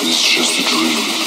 It's just a dream.